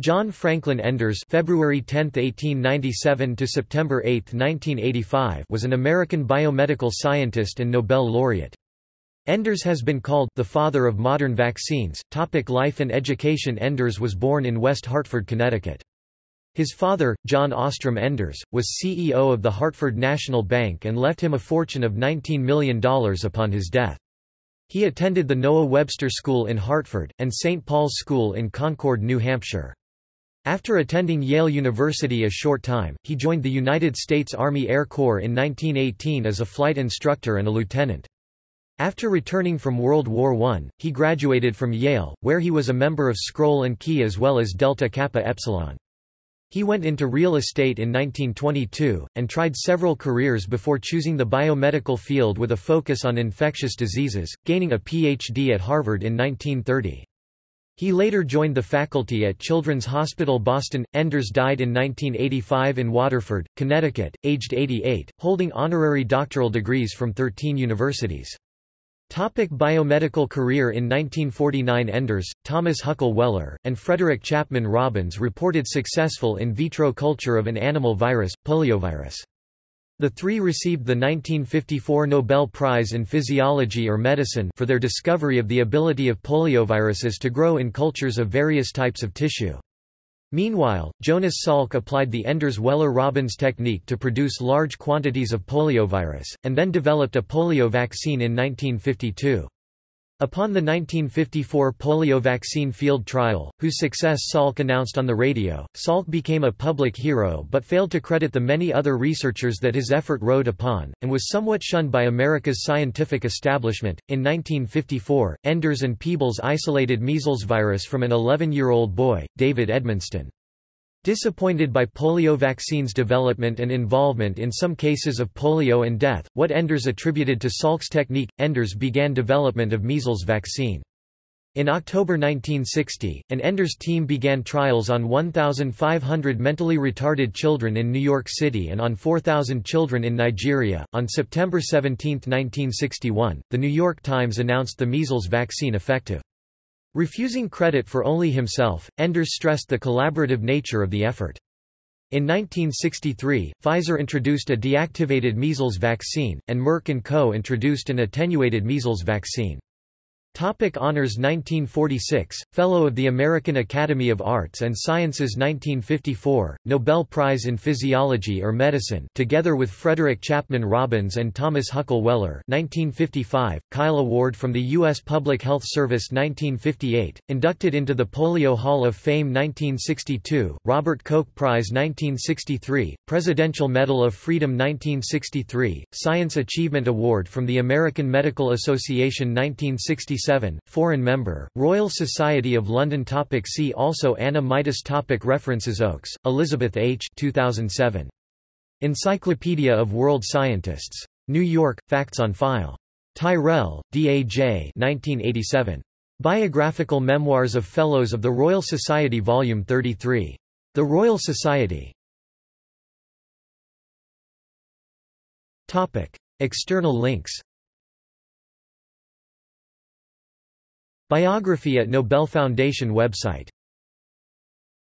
John Franklin Enders (February 10, 1897 to September 8, 1985) was an American biomedical scientist and Nobel laureate. Enders has been called the father of modern vaccines. Topic: Life and education. Enders was born in West Hartford, Connecticut. His father, John Ostrom Enders, was CEO of the Hartford National Bank and left him a fortune of $19 million upon his death. He attended the Noah Webster School in Hartford, and St. Paul's School in Concord, New Hampshire. After attending Yale University a short time, he joined the United States Army Air Corps in 1918 as a flight instructor and a lieutenant. After returning from World War I, he graduated from Yale, where he was a member of Scroll and Key as well as Delta Kappa Epsilon. He went into real estate in 1922, and tried several careers before choosing the biomedical field with a focus on infectious diseases, gaining a Ph.D. at Harvard in 1930. He later joined the faculty at Children's Hospital Boston. Enders died in 1985 in Waterford, Connecticut, aged 88, holding honorary doctoral degrees from 13 universities. Topic: biomedical career. In 1949 Enders, Thomas Huckle Weller, and Frederick Chapman Robbins reported successful in vitro culture of an animal virus, poliovirus. The three received the 1954 Nobel Prize in Physiology or Medicine for their discovery of the ability of polioviruses to grow in cultures of various types of tissue. Meanwhile, Jonas Salk applied the Enders-Weller-Robbins technique to produce large quantities of poliovirus, and then developed a polio vaccine in 1952. Upon the 1954 polio vaccine field trial, whose success Salk announced on the radio, Salk became a public hero but failed to credit the many other researchers that his effort rode upon, and was somewhat shunned by America's scientific establishment. In 1954, Enders and Peebles isolated measles virus from an 11-year-old boy, David Edmonston. Disappointed by polio vaccines development and involvement in some cases of polio and death, what Enders attributed to Salk's technique, Enders began development of measles vaccine. In October 1960, an Enders team began trials on 1,500 mentally retarded children in New York City and on 4,000 children in Nigeria. On September 17, 1961, The New York Times announced the measles vaccine effective. Refusing credit for only himself, Enders stressed the collaborative nature of the effort. In 1963, Pfizer introduced a deactivated measles vaccine, and Merck & Co. introduced an attenuated measles vaccine. Topic: honors. 1946, Fellow of the American Academy of Arts and Sciences. 1954, Nobel Prize in Physiology or Medicine, together with Frederick Chapman Robbins and Thomas Huckle Weller. 1955, Kyle Award from the U.S. Public Health Service. 1958, inducted into the Polio Hall of Fame. 1962, Robert Koch Prize. 1963, Presidential Medal of Freedom. 1963, Science Achievement Award from the American Medical Association. 1967, foreign member, Royal Society of London. Topic: see also Anna Midas. Topic: references. Oakes, Elizabeth H. 2007. Encyclopedia of World Scientists. New York, Facts on File. Tyrell, D.A.J. 1987. Biographical Memoirs of Fellows of the Royal Society, Volume 33. The Royal Society. Topic: external links. Biography at Nobel Foundation website.